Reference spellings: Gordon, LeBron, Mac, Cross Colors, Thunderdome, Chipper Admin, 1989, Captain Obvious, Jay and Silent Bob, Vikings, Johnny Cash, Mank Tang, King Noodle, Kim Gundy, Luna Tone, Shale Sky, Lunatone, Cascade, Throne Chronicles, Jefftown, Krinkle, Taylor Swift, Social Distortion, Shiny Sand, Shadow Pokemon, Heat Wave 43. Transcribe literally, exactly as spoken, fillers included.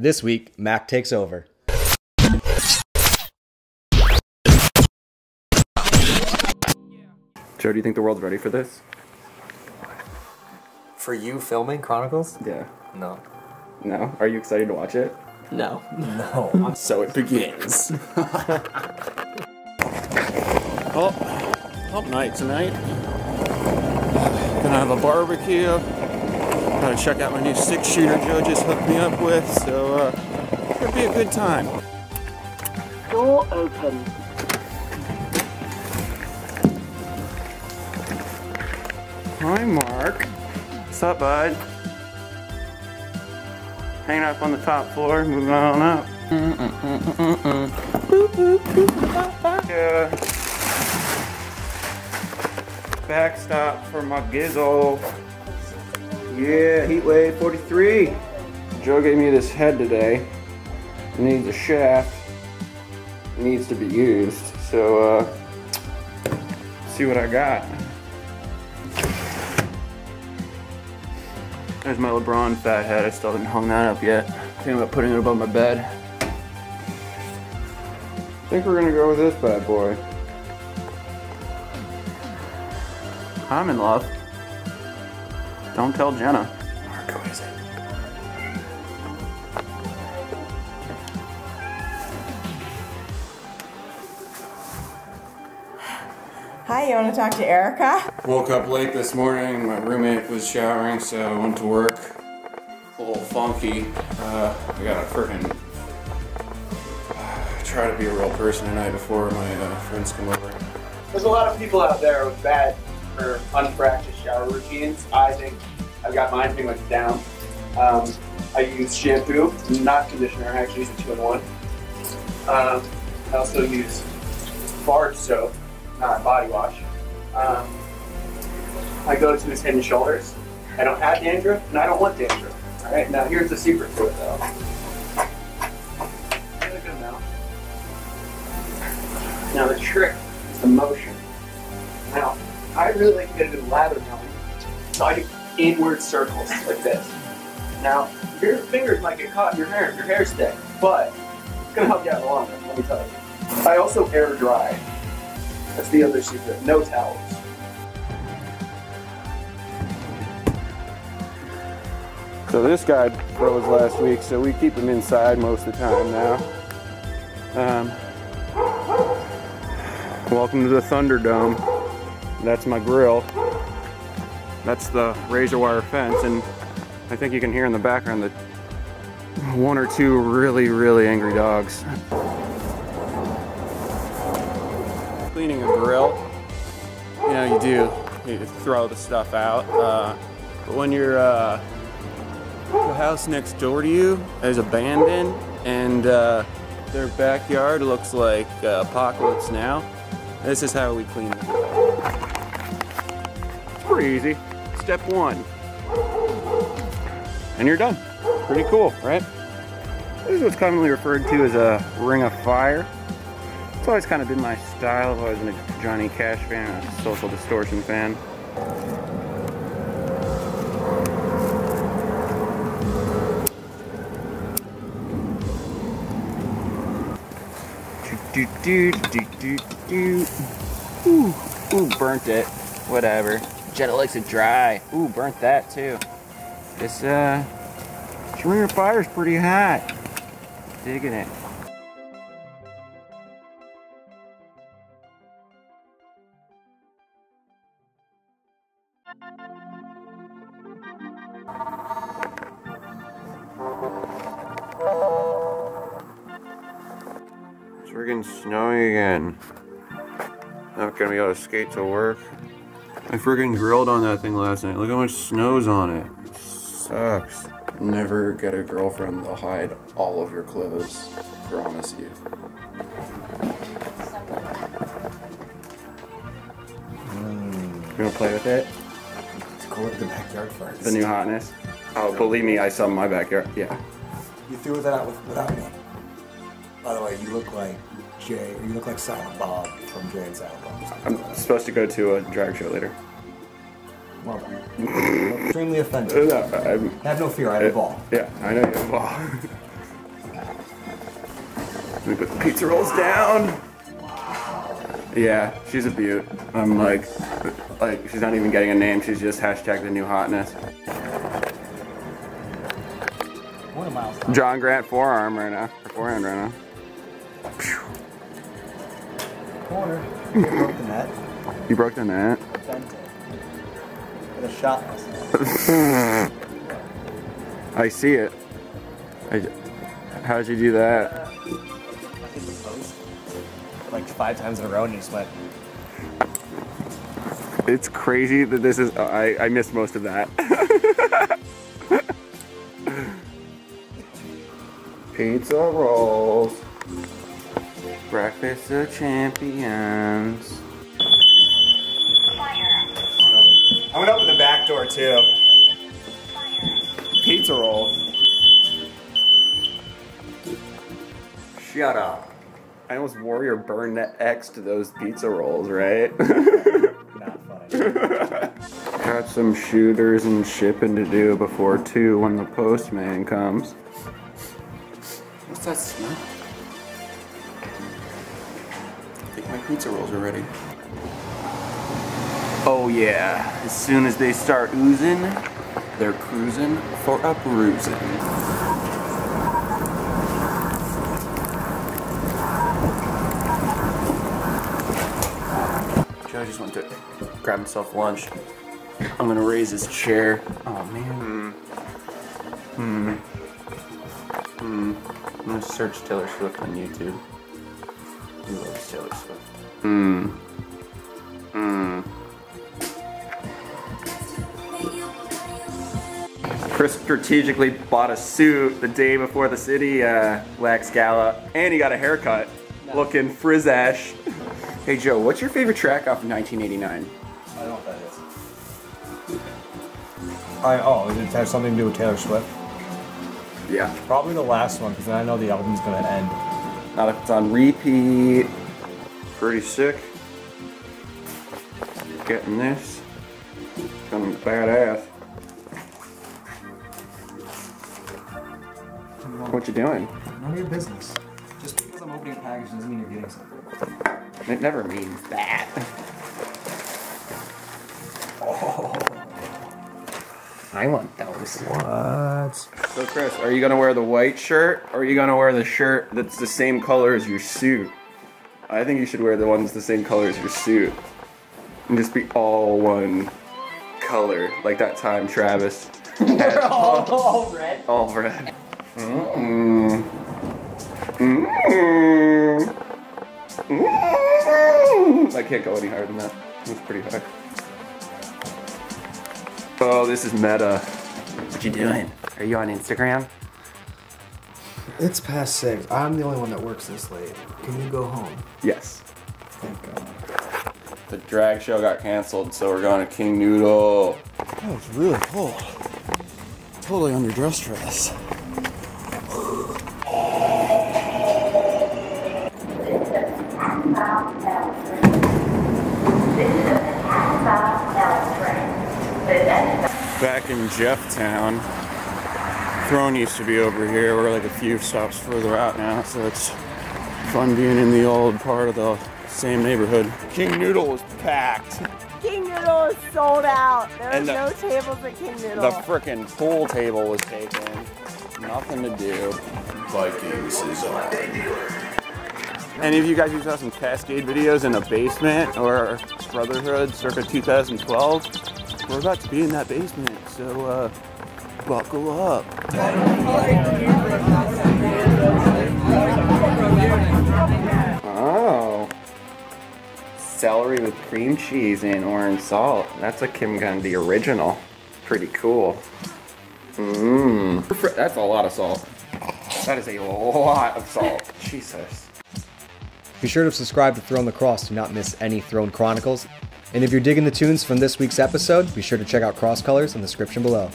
This week, Mac takes over. Joe, do you think the world's ready for this? For you filming Chronicles? Yeah. No. No? Are you excited to watch it? No. No. So it begins. Oh, hump night tonight. Gonna have a barbecue. Gotta check out my new six shooter Joe just hooked me up with, so uh, it could be a good time. Door open. Hi, Mark. What's up, bud? Hanging up on the top floor, moving on up. Mm -mm -mm -mm -mm. Boop, boop, boop. Yeah. Backstop for my gizzle. Yeah, Heat Wave forty-three. Joe gave me this head today. It needs a shaft. It needs to be used. So, uh, see what I got. There's my LeBron fat head. I still haven't hung that up yet. Thinking about putting it above my bed. I think we're gonna go with this bad boy. I'm in love. Don't tell Jenna. Mark, who is it? Hi, you wanna talk to Erica? Woke up late this morning, my roommate was showering, so I went to work. A little funky. Uh, I gotta frickin' uh, try to be a real person tonight before my uh, friends come over. There's a lot of people out there with bad or unpracticed shower routines. I think I've got mine pretty much down. Um, I use shampoo, not conditioner. I actually use a two in one. Um, I also use barge soap, not body wash. Um, I go to this Head and Shoulders. I don't have dandruff, and I don't want dandruff. All right, now here's the secret to it, though. Get a good amount. Now the trick is the motion. Now, I really like to get into the lather going, so I do inward circles like this. Now, your fingers might get caught in your hair if your hair's thick, but it's gonna help you out in the long run, let me tell you. I also air dry. That's the other secret. No towels. So this guy froze last week, so we keep him inside most of the time now. Um, welcome to the Thunderdome. That's my grill. That's the razor wire fence, and I think you can hear in the background the one or two really, really angry dogs. Cleaning a grill, you know, you do, you throw the stuff out, uh, but when you're uh, the house next door to you is abandoned, and uh, their backyard looks like uh, Apocalypse Now. This is how we clean it. It's pretty easy. Step one. And you're done. Pretty cool, right? This is what's commonly referred to as a ring of fire. It's always kind of been my style. I've always been a Johnny Cash fan, a Social Distortion fan. Do, do, do, do, do. Ooh, ooh, burnt it. Whatever. Jenna likes it dry. Ooh, burnt that too. This, uh, this ring of fire is pretty hot. Digging it. Snowy again. Not gonna be able to skate to work. I friggin' grilled on that thing last night. Look how much snow's on it. It sucks. Never get a girlfriend that'll hide all of your clothes. Promise you. Mm. You gonna play with it? It's called the backyard farts. The new hotness? Oh, believe me, I saw my backyard. Yeah. You threw that out without me. By the way, you look like Jay, or you look like Silent Bob from Jay and Silent Bob. I'm supposed to go to a drag show later. Well done. I'm extremely offended. No, I'm, have no fear, I have it, a ball. Yeah, I know you have a ball. We put the pizza rolls down. Yeah, she's a beaut. I'm like, like she's not even getting a name. She's just hashtag the new hotness. What a milestone. John Grant forearm right now. Or forehand right now. Corner. You broke the net. You broke the net. Bent it. With a shot myself. I see it. I, how'd you do that? I hit the post like five times in a row and you just went. It's crazy that this is. Oh, I, I missed most of that. Pizza rolls. Breakfast of champions. Fire. I went up with the back door too. Fire. Pizza roll. Shut up. I almost warrior burned that X to those pizza rolls, right? Not funny. Got some shooters and shipping to do before two when the postman comes. What's that smell? I think my pizza rolls are ready. Oh yeah, as soon as they start oozing, they're cruising for a bruising. Joe just went to grab himself lunch. I'm gonna raise his chair. Oh man. Hmm. Hmm. I'm gonna search Taylor Swift on YouTube. He loves Taylor Swift. Hmm. Hmm. Chris strategically bought a suit the day before the city uh, Wax Gala, and he got a haircut, nice. Looking frizz-ash. Hey Joe, what's your favorite track off of nineteen eighty-nine? I don't know what that is. I, oh, does it have something to do with Taylor Swift? Yeah. Probably the last one, because then I know the album's gonna end. Not if it's on repeat. Pretty sick. Getting this. Becoming badass. What you doing? None of your business. Just because I'm opening a package doesn't mean you're getting something. It never means that. Oh. I want those. What? So Chris, are you gonna wear the white shirt, or are you gonna wear the shirt that's the same color as your suit? I think you should wear the one that's the same color as your suit. And just be all one color, like that time Travis had. all, all red? All red. Mm-mm. Mm-mm. Mm-mm. I can't go any higher than that. That's pretty high. Oh, this is meta. What you doing? Are you on Instagram? It's past six. I'm the only one that works this late. Can you go home? Yes. Thank God. The drag show got canceled, so we're going to King Noodle. That was really cold. Totally underdressed for this. Back in Jefftown, Throne used to be over here. We're like a few stops further out now, so it's fun being in the old part of the same neighborhood. King Noodle was packed. King Noodle is sold out. There and are the, no tables at King Noodle. The frickin' pool table was taken. Nothing to do. Vikings is on. Any of you guys who saw some Cascade videos in a basement or Brotherhood circa two thousand twelve? We're about to be in that basement, so uh, buckle up. Oh, celery with cream cheese and orange salt. That's a Kim Gundy original. Pretty cool. Mmm. That's a lot of salt. That is a lot of salt. Jesus. Be sure to subscribe to Throne the Cross to not miss any Throne Chronicles. And if you're digging the tunes from this week's episode, be sure to check out Cross Colors in the description below.